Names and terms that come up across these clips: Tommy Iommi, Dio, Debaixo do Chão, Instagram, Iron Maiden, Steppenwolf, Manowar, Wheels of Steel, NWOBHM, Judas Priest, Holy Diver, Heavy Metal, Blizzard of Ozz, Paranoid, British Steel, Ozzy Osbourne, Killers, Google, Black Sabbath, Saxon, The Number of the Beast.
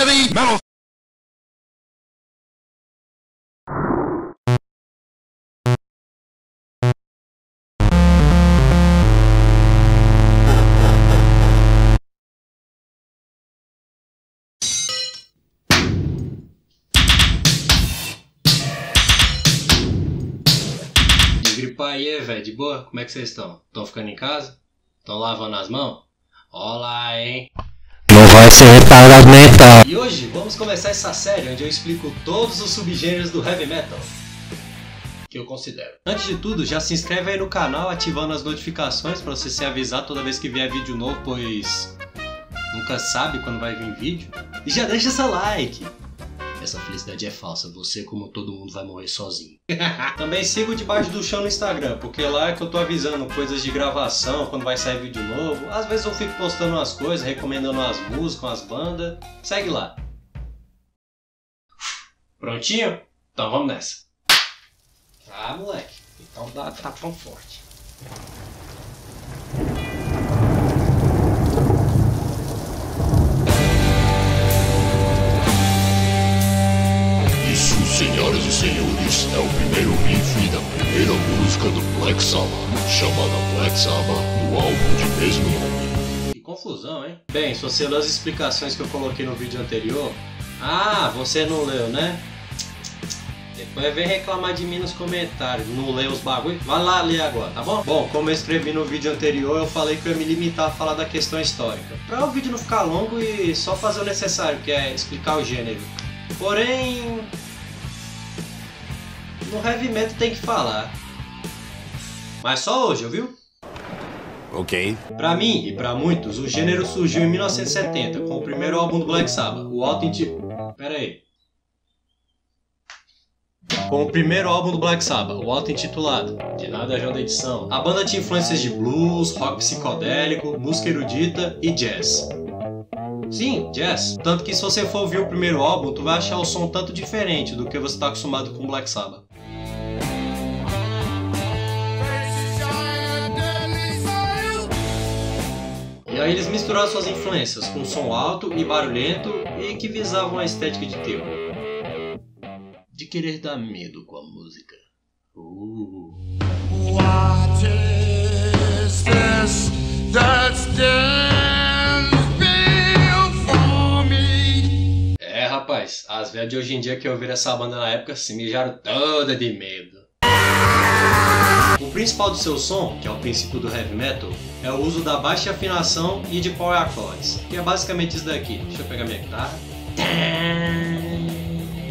heavy metal. Gripa aí, velho, de boa? Como é que vocês estão? Estão ficando em casa? Estão lavando as mãos? Olá, hein? Não vai ser retardado mental. E hoje vamos começar essa série onde eu explico todos os subgêneros do heavy metal que eu considero. Antes de tudo, já se inscreve aí no canal ativando as notificações para você ser avisado toda vez que vier vídeo novo, pois nunca sabe quando vai vir vídeo. E já deixa seu like. Essa felicidade é falsa, você como todo mundo vai morrer sozinho. Também siga o Debaixo do Chão no Instagram, porque lá é que eu tô avisando coisas de gravação, quando vai sair vídeo novo. Às vezes eu fico postando umas coisas, recomendando umas músicas, umas bandas. Segue lá. Prontinho? Então vamos nessa. Ah, moleque. Então dá tapão forte. Senhoras e senhores, é o primeiro riff da primeira música do Black Sabbath, chamada Black Sabbath, no álbum de mesmo nome. Que confusão, hein? Bem, se você leu as explicações que eu coloquei no vídeo anterior... Ah, você não leu, né? Depois vem reclamar de mim nos comentários, não leu os bagulho? Vai lá ler agora, tá bom? Bom, como eu escrevi no vídeo anterior, eu falei que eu ia me limitar a falar da questão histórica, pra o vídeo não ficar longo e só fazer o necessário, que é explicar o gênero. Porém... no heavy metal tem que falar. Mas só hoje, ouviu? Ok. Pra mim e pra muitos, o gênero surgiu em 1970 com o primeiro álbum do Black Sabbath, o auto-intitulado... Pera aí. Com o primeiro álbum do Black Sabbath, o auto-intitulado De Nada Já da Edição, a banda tinha influências de blues, rock psicodélico, música erudita e jazz. Sim, jazz. Tanto que se você for ouvir o primeiro álbum, tu vai achar o som tanto diferente do que você tá acostumado com Black Sabbath. E aí eles misturaram suas influências com um som alto e barulhento e que visavam a estética de terror. De querer dar medo com a música. What is this that's stands before me? É, rapaz, as velhas de hoje em dia que ouviram essa banda na época se mijaram toda de medo. O principal do seu som, que é o princípio do heavy metal, é o uso da baixa afinação e de power accords, que é basicamente isso daqui. Deixa eu pegar minha guitarra.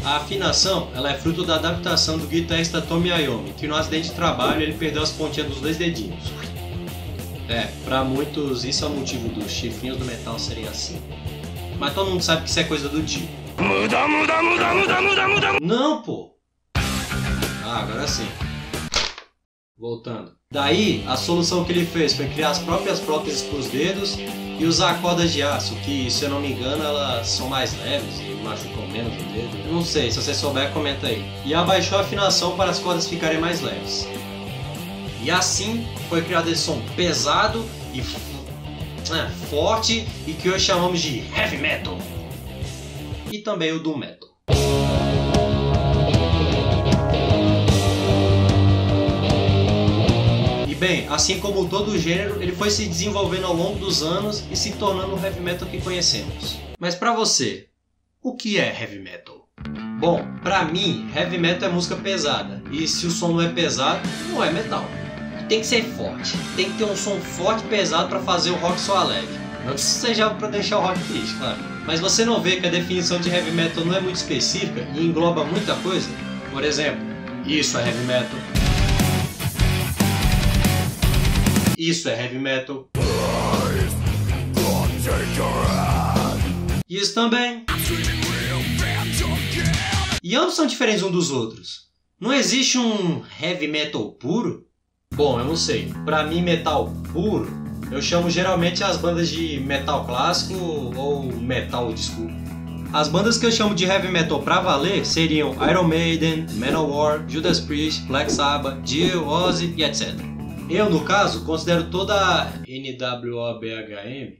A afinação, ela é fruto da adaptação do guitarrista Tommy Iommi, que no acidente de trabalho ele perdeu as pontinhas dos dois dedinhos. É, pra muitos isso é o motivo dos chifrinhos do metal serem assim. Mas todo mundo sabe que isso é coisa do Dio. Muda, muda, muda, muda, muda, muda. Não, pô. Ah, agora sim. Voltando. Daí, a solução que ele fez foi criar as próprias próteses para os dedos e usar cordas de aço, que, se eu não me engano, elas são mais leves e machucam menos o dedo. Eu não sei, se você souber, comenta aí. E abaixou a afinação para as cordas ficarem mais leves. E assim, foi criado esse som pesado e forte e que hoje chamamos de heavy metal. E também o doom metal. Bem, assim como todo o gênero, ele foi se desenvolvendo ao longo dos anos e se tornando o heavy metal que conhecemos. Mas pra você, o que é heavy metal? Bom, pra mim, heavy metal é música pesada, e se o som não é pesado, não é metal. Tem que ser forte, tem que ter um som forte e pesado pra fazer o rock soar leve. Não que isso seja pra deixar o rock triste, claro. Mas você não vê que a definição de heavy metal não é muito específica e engloba muita coisa? Por exemplo, isso é heavy metal. Isso é heavy metal. Isso também. E ambos são diferentes um dos outros. Não existe um heavy metal puro? Bom, eu não sei. Pra mim, metal puro, eu chamo geralmente as bandas de metal clássico ou metal old school. As bandas que eu chamo de heavy metal pra valer seriam Iron Maiden, Manowar, Judas Priest, Black Sabbath, Dio, Ozzy e etc. Eu, no caso, considero toda a NWOBHM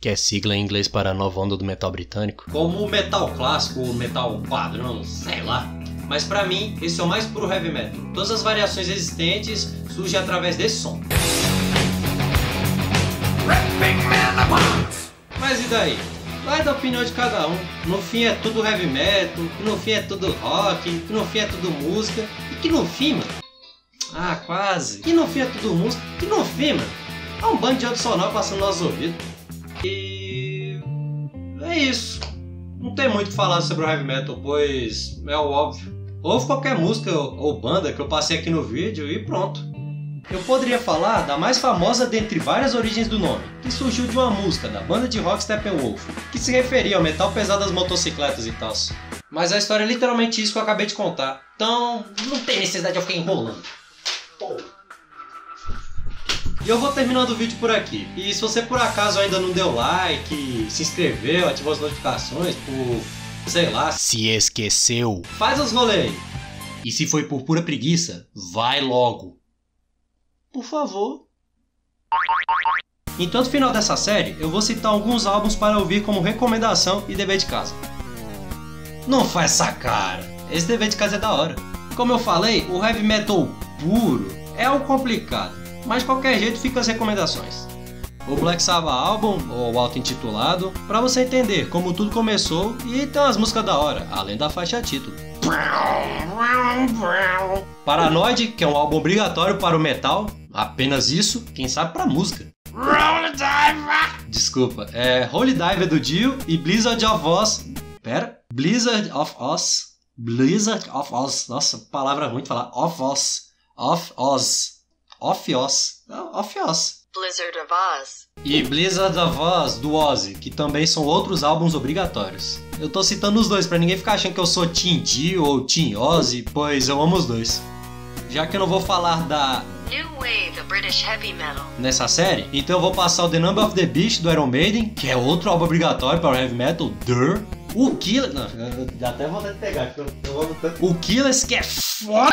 que é sigla em inglês para a nova onda do metal britânico. Como o metal clássico, ou metal padrão, sei lá. Mas pra mim, esse é o mais puro heavy metal. Todas as variações existentes surgem através desse som. Mas e daí? Vai da opinião de cada um. No fim é tudo heavy metal, que no fim é tudo rock, que no fim é tudo música, e que no fim, mano... Ah, quase! Que no fim é tudo música, que no fim, mano... É um bando de onda sonora passando nos nossos ouvidos. E... é isso. Não tem muito o que falar sobre o heavy metal, pois é o óbvio. Ouve qualquer música ou banda que eu passei aqui no vídeo e pronto. Eu poderia falar da mais famosa dentre várias origens do nome, que surgiu de uma música da banda de rock Steppenwolf, que se referia ao metal pesado das motocicletas e tal. Mas a história é literalmente isso que eu acabei de contar, então não tem necessidade de eu ficar enrolando. E eu vou terminando o vídeo por aqui. E se você por acaso ainda não deu like, se inscreveu, ativou as notificações, por... sei lá... se esqueceu... faz os rolês! E se foi por pura preguiça, vai logo! Por favor! Então no final dessa série, eu vou citar alguns álbuns para ouvir como recomendação e dever de casa. Não faz essa cara! Esse dever de casa é da hora! Como eu falei, o heavy metal puro é o complicado. Mas de qualquer jeito fica as recomendações. O Black Sabbath Album, ou auto-intitulado, para você entender como tudo começou e tem umas músicas da hora, além da faixa título. Paranoid, que é um álbum obrigatório para o metal, apenas isso, quem sabe para música. Desculpa, é Holy Diver do Dio e Blizzard of Ozz. Pera, Blizzard of Ozz. Blizzard of Ozz, nossa, palavra ruim de falar. Of Ozz. Of Ozz. Of Ozz. Blizzard of Ozz. E Blizzard of Ozz, do Ozzy, que também são outros álbuns obrigatórios. Eu tô citando os dois pra ninguém ficar achando que eu sou Team Dio ou Team Ozzy, pois eu amo os dois. Já que eu não vou falar da New Wave of British Heavy Metal nessa série, então eu vou passar o The Number of the Beast, do Iron Maiden, que é outro álbum obrigatório para o heavy metal, o Killers... Não, eu até vou pegar, porque eu amo tanto. O Killers, que é foda.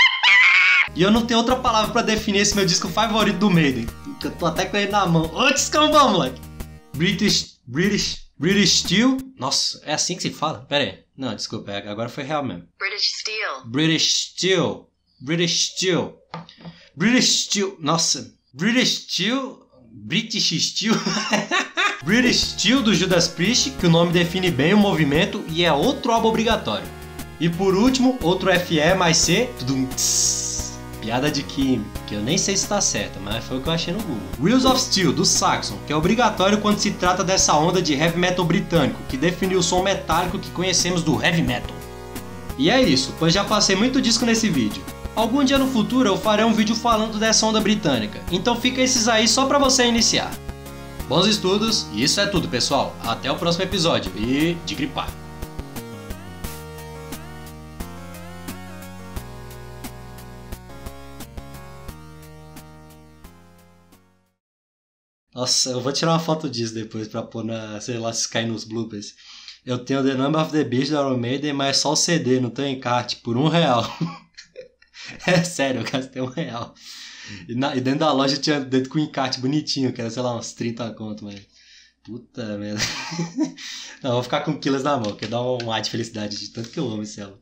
E eu não tenho outra palavra pra definir esse meu disco favorito do Maiden. Eu tô até com ele na mão. Ô, descambão, moleque! British Steel. Nossa, é assim que se fala? Pera aí. Não, desculpa, agora foi real mesmo. British Steel. Nossa. British Steel. British Steel, do Judas Priest, que o nome define bem o movimento e é outro álbum obrigatório. E por último, outro FE+C. Tudum, tss. Piada de química, que eu nem sei se tá certa, mas foi o que eu achei no Google. Wheels of Steel, do Saxon, que é obrigatório quando se trata dessa onda de heavy metal britânico, que definiu o som metálico que conhecemos do heavy metal. E é isso, pois já passei muito disco nesse vídeo. Algum dia no futuro eu farei um vídeo falando dessa onda britânica, então fica esses aí só pra você iniciar. Bons estudos, e isso é tudo pessoal, até o próximo episódio, e de gripar. Nossa, eu vou tirar uma foto disso depois pra pôr na, sei lá, se cair nos bloopers. Eu tenho The Number of the Beast da Iron Maiden, mas só o CD, não tem encarte, por R$1. É sério, eu gastei R$1. E dentro da loja tinha dentro com encarte bonitinho, que era, sei lá, uns 30 conto, mas... puta merda. Não, eu vou ficar com Killers na mão, porque dá um ar de felicidade de tanto que eu amo esse álbum.